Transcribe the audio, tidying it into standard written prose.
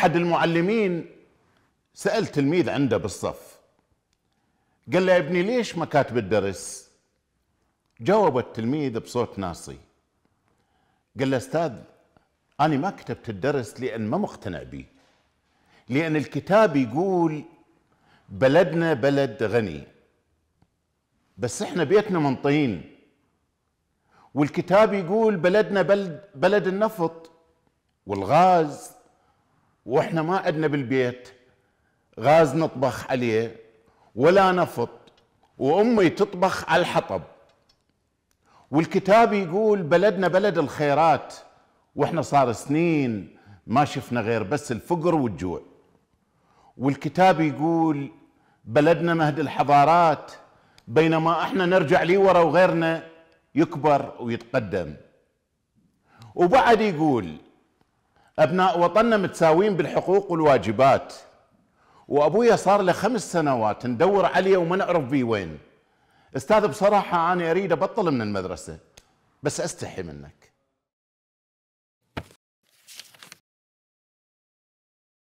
أحد المعلمين سأل تلميذ عنده بالصف، قال له يا ابني ليش ما كاتب الدرس؟ جاوب التلميذ بصوت ناصي، قال له أستاذ أنا ما كتبت الدرس لأن ما مقتنع به، لأن الكتاب يقول بلدنا بلد غني، بس إحنا بيتنا من طين، والكتاب يقول بلدنا بلد النفط والغاز، وإحنا ما عندنا بالبيت غاز نطبخ عليه ولا نفط، وأمي تطبخ على الحطب، والكتاب يقول بلدنا بلد الخيرات، وإحنا صار سنين ما شفنا غير بس الفقر والجوع، والكتاب يقول بلدنا مهد الحضارات، بينما إحنا نرجع لي ورا وغيرنا يكبر ويتقدم، وبعد يقول أبناء وطننا متساوين بالحقوق والواجبات، وأبويا صار له 5 سنوات ندور عليه وما نعرف بيه وين. أستاذ بصراحة أنا أريد أبطل من المدرسة، بس أستحي منك.